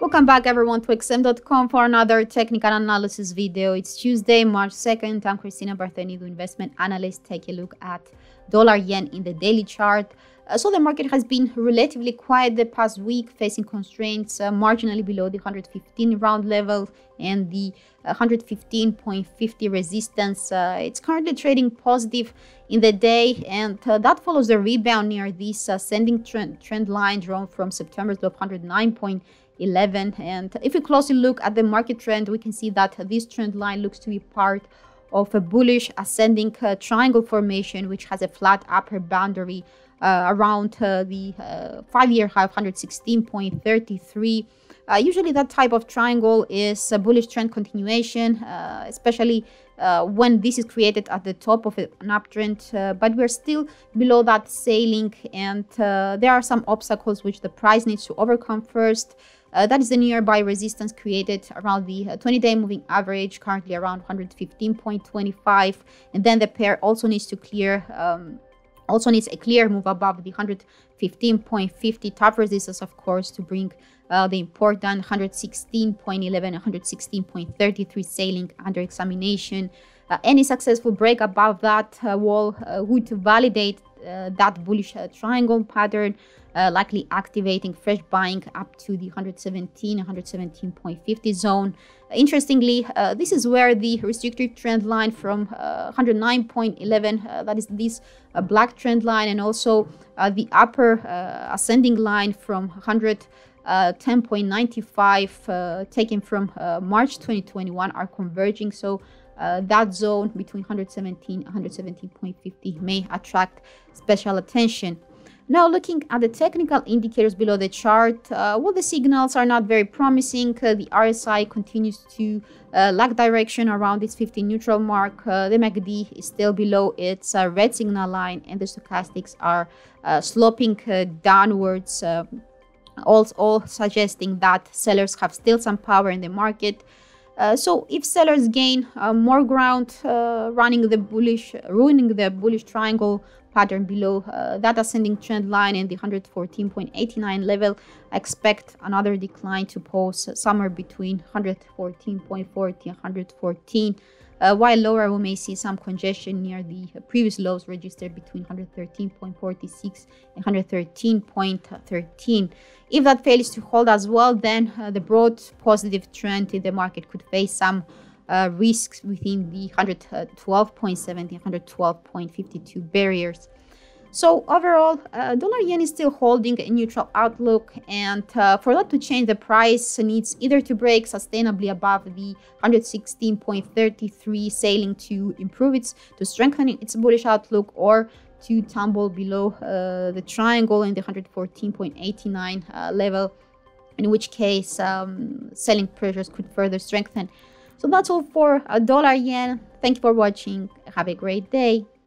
Welcome back everyone to XM.com for another technical analysis video. It's Tuesday, March 2nd. I'm Christina Barthani, the investment analyst. Take a look at dollar yen in the daily chart. So the market has been relatively quiet the past week, facing constraints marginally below the 115 round level and the 115.50 resistance. It's currently trading positive in the day, and that follows the rebound near this ascending trend line drawn from September to 109.11. And if we closely look at the market trend, we can see that this trend line looks to be part of a bullish ascending triangle formation, which has a flat upper boundary around the five-year high of 116.33. Usually that type of triangle is a bullish trend continuation, especially when this is created at the top of an uptrend, but we're still below that sailing, and there are some obstacles which the price needs to overcome first. That is the nearby resistance created around the 20-day moving average, currently around 115.25, and then the pair also needs a clear move above the 115.50 top resistance, of course, to bring the important 116.11 and 116.33 sailing under examination. Any successful break above that wall would validate that bullish triangle pattern, likely activating fresh buying up to the 117.50 zone. Interestingly, this is where the restrictive trend line from 109.11, that is this black trend line, and also the upper ascending line from 110.95 taken from March 2021 are converging. So that zone between 117 and 117.50 may attract special attention. Now, looking at the technical indicators below the chart, well, the signals are not very promising. The RSI continues to lack direction around its 50 neutral mark. The MACD is still below its red signal line, and the stochastics are sloping downwards, all suggesting that sellers have still some power in the market. So if sellers gain more ground, ruining the bullish triangle pattern below that ascending trend line and the 114.89 level, I expect another decline to pose somewhere between 114.40 and 114. While lower, we may see some congestion near the previous lows registered between 113.46 and 113.13. If that fails to hold as well, then the broad positive trend in the market could face some risks within the 112.70 and 112.52 barriers. So overall, dollar yen is still holding a neutral outlook, and for that to change, the price needs either to break sustainably above the 116.33 sailing to strengthen its bullish outlook, or to tumble below the triangle in the 114.89 level, in which case selling pressures could further strengthen. So that's all for dollar yen. Thank you for watching. Have a great day.